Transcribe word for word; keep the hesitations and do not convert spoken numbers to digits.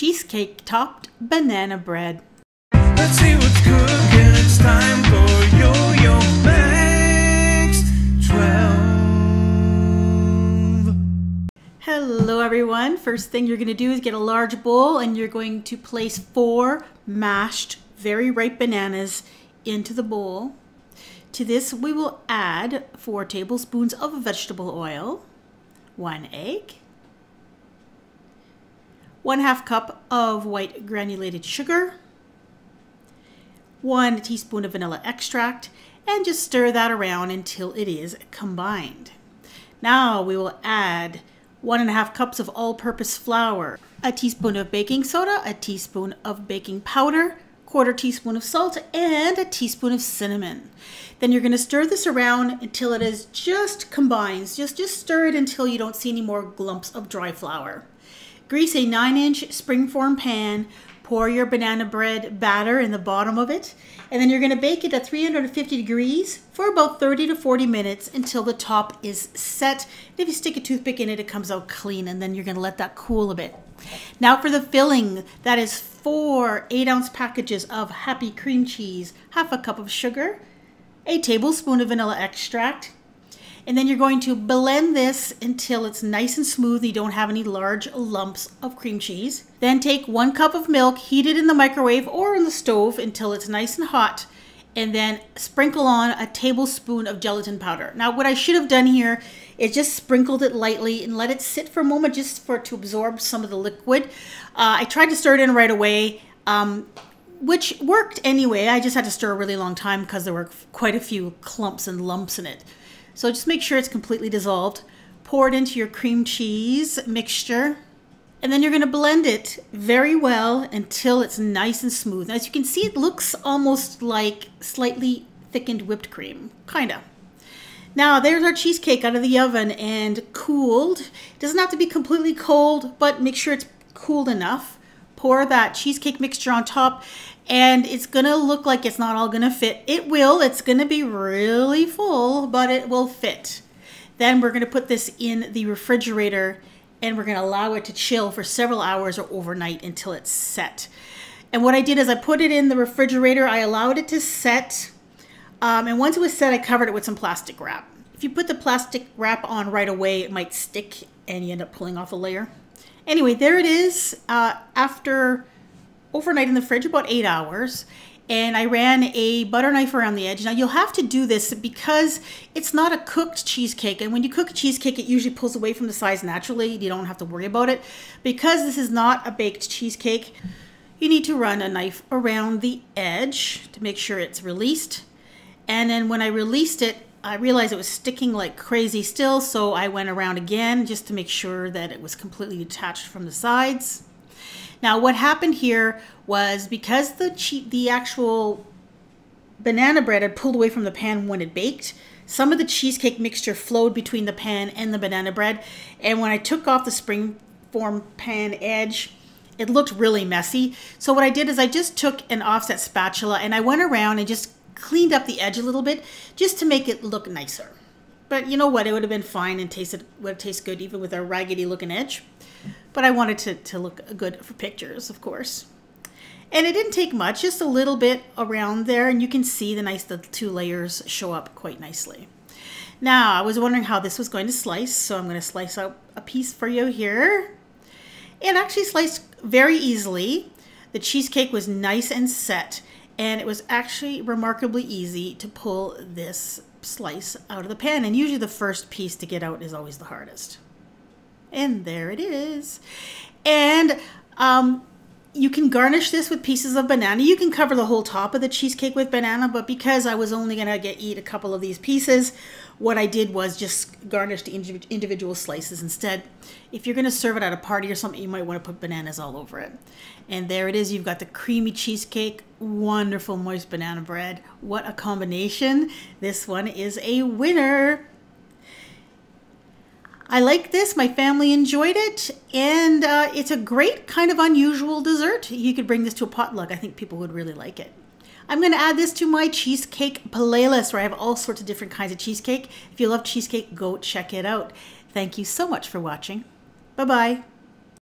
cheesecake topped banana bread. Let's see what's cooking. It's time for Yo-Yo Max twelve. Hello everyone. First thing you're going to do is get a large bowl and you're going to place four mashed very ripe bananas into the bowl. To this we will add four tablespoons of vegetable oil, one egg, one half cup of white granulated sugar, one teaspoon of vanilla extract, and just stir that around until it is combined. Now we will add one and a half cups of all-purpose flour, a teaspoon of baking soda, a teaspoon of baking powder, quarter teaspoon of salt, and a teaspoon of cinnamon. Then you're going to stir this around until it is just combines. Just, just stir it until you don't see any more lumps of dry flour. Grease a nine inch springform pan, pour your banana bread batter in the bottom of it, and then you're going to bake it at three hundred fifty degrees for about thirty to forty minutes until the top is set. And if you stick a toothpick in it, it comes out clean, and then you're going to let that cool a bit. Now for the filling, that is four eight ounce packages of Happy Cream Cheese, half a cup of sugar, a tablespoon of vanilla extract, and then you're going to blend this until it's nice and smooth. You don't have any large lumps of cream cheese. Then take one cup of milk, heat it in the microwave or in the stove until it's nice and hot, and then sprinkle on a tablespoon of gelatin powder. Now what I should have done here is just sprinkled it lightly and let it sit for a moment just for it to absorb some of the liquid. Uh, I tried to stir it in right away, um, which worked anyway. I just had to stir a really long time because there were quite a few clumps and lumps in it. So just make sure it's completely dissolved. Pour it into your cream cheese mixture. And then you're going to blend it very well until it's nice and smooth. Now, as you can see, it looks almost like slightly thickened whipped cream, kind of. Now, there's our cheesecake out of the oven and cooled. It doesn't have to be completely cold, but make sure it's cooled enough. Pour that cheesecake mixture on top, and it's going to look like it's not all going to fit. It will. It's going to be really full, but it will fit. Then we're going to put this in the refrigerator, and we're going to allow it to chill for several hours or overnight until it's set. And what I did is I put it in the refrigerator. I allowed it to set. Um, and once it was set, I covered it with some plastic wrap. If you put the plastic wrap on right away, it might stick and you end up pulling off a layer. Anyway, there it is uh, after overnight in the fridge, about eight hours. And I ran a butter knife around the edge. Now you'll have to do this because it's not a cooked cheesecake. And when you cook a cheesecake, it usually pulls away from the sides naturally. You don't have to worry about it. Because this is not a baked cheesecake, you need to run a knife around the edge to make sure it's released. And then when I released it, I realized it was sticking like crazy still. So I went around again just to make sure that it was completely detached from the sides. Now what happened here was because the che the actual banana bread had pulled away from the pan when it baked, some of the cheesecake mixture flowed between the pan and the banana bread. And when I took off the springform pan edge, it looked really messy. So what I did is I just took an offset spatula and I went around and just cleaned up the edge a little bit just to make it look nicer. But you know what, it would have been fine and tasted would have tasted good even with a raggedy looking edge. But I wanted to, to look good for pictures, of course. And it didn't take much, just a little bit around there, and you can see the nice the two layers show up quite nicely. Now, I was wondering how this was going to slice, so I'm going to slice out a piece for you here. It actually sliced very easily. The cheesecake was nice and set, and it was actually remarkably easy to pull this slice out of the pan. And usually the first piece to get out is always the hardest. And there it is. And um, you can garnish this with pieces of banana. You can cover the whole top of the cheesecake with banana, but because I was only gonna get eat a couple of these pieces, what I did was just garnish the indiv individual slices instead. If you're gonna serve it at a party or something, you might wanna put bananas all over it. And there it is, you've got the creamy cheesecake, wonderful moist banana bread. What a combination. This one is a winner. I like this, my family enjoyed it, and uh, it's a great kind of unusual dessert. You could bring this to a potluck. I think people would really like it. I'm gonna add this to my cheesecake playlist where I have all sorts of different kinds of cheesecake. If you love cheesecake, go check it out. Thank you so much for watching. Bye-bye.